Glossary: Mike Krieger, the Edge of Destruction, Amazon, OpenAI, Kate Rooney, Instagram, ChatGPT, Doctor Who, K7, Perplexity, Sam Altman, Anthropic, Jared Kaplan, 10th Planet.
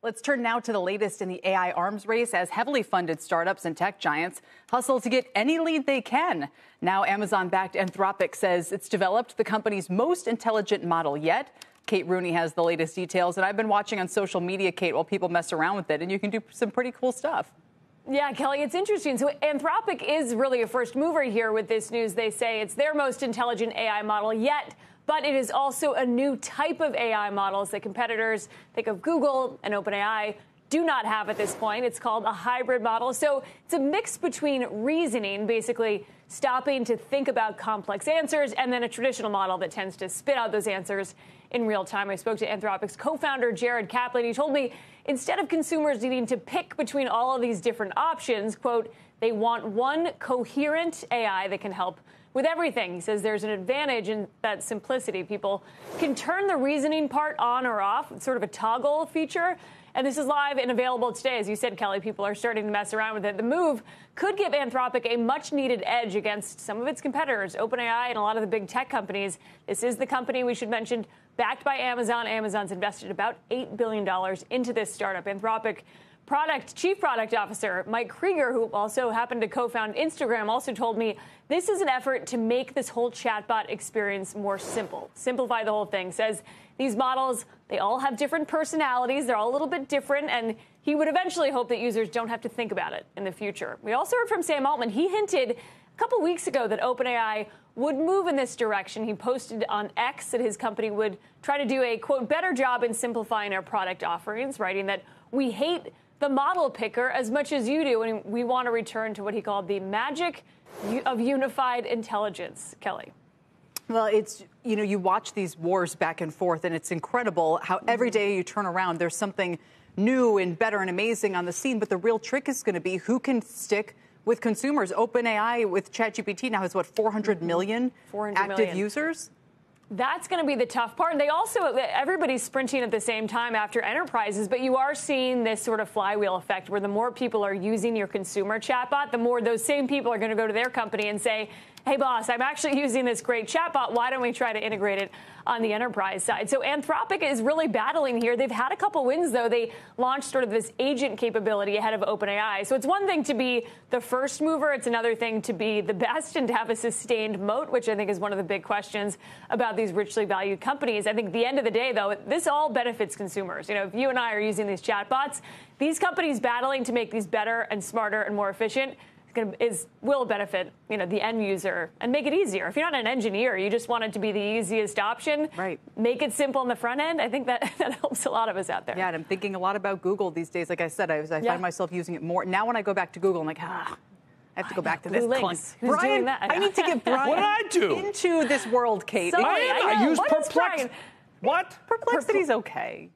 Let's turn now to the latest in the AI arms race as heavily funded startups and tech giants hustle to get any lead they can. Now Amazon-backed Anthropic says it's developed the company's most intelligent model yet. Kate Rooney has the latest details, and I've been watching on social media, Kate, while people mess around with it, and you can do some pretty cool stuff. Yeah, Kelly, it's interesting. So Anthropic is really a first mover here with this news. They say it's their most intelligent AI model yet, but it is also a new type of AI models that competitors, think of Google and OpenAI, do not have at this point. It's called a hybrid model. So it's a mix between reasoning, basically stopping to think about complex answers, and then a traditional model that tends to spit out those answers in real time. I spoke to Anthropic's co-founder, Jared Kaplan. He told me instead of consumers needing to pick between all of these different options, quote, they want one coherent AI that can help with everything. He says there's an advantage in that simplicity. People can turn the reasoning part on or off. It's sort of a toggle feature. And this is live and available today. As you said, Kelly, people are starting to mess around with it. The move could give Anthropic a much-needed edge against some of its competitors, OpenAI and a lot of the big tech companies. This is the company, we should mention, backed by Amazon. Amazon's invested about $8 billion into this startup. Anthropic Chief Product Officer Mike Krieger, who also happened to co-found Instagram, also told me this is an effort to make this whole chatbot experience more simple, simplify the whole thing. Says these models, they all have different personalities. They're all a little bit different. And he would eventually hope that users don't have to think about it in the future. We also heard from Sam Altman. He hinted a couple weeks ago that OpenAI would move in this direction. He posted on X that his company would try to do a, quote, better job in simplifying our product offerings, writing that we hate the model picker as much as you do, and we want to return to what he called the magic of unified intelligence. Kelly. Well, it's, you know, you watch these wars back and forth, and it's incredible how every day you turn around, there's something new and better and amazing on the scene, but the real trick is going to be who can stick with consumers. OpenAI with ChatGPT now has, what, 400 million active users? That's going to be the tough part. And they also, everybody's sprinting at the same time after enterprises, but you are seeing this sort of flywheel effect where the more people are using your consumer chatbot, the more those same people are going to go to their company and say, hey, boss, I'm actually using this great chatbot. Why don't we try to integrate it on the enterprise side? So Anthropic is really battling here. They've had a couple wins, though. They launched sort of this agent capability ahead of OpenAI. So it's one thing to be the first mover. It's another thing to be the best and to have a sustained moat, which I think is one of the big questions about these richly valued companies. I think at the end of the day, though, this all benefits consumers. You know, if you and I are using these chatbots, these companies battling to make these better and smarter and more efficient will benefit, you know, the end user and make it easier. If you're not an engineer, you just want it to be the easiest option. Right. Make it simple on the front end. I think that helps a lot of us out there. Yeah, and I'm thinking a lot about Google these days. Like I said, I find myself using it more. Now when I go back to Google, I'm like, I have to go back to this. Brian, I need to get Brian into this world, Kate. I use Perplexity. Perplexity's okay.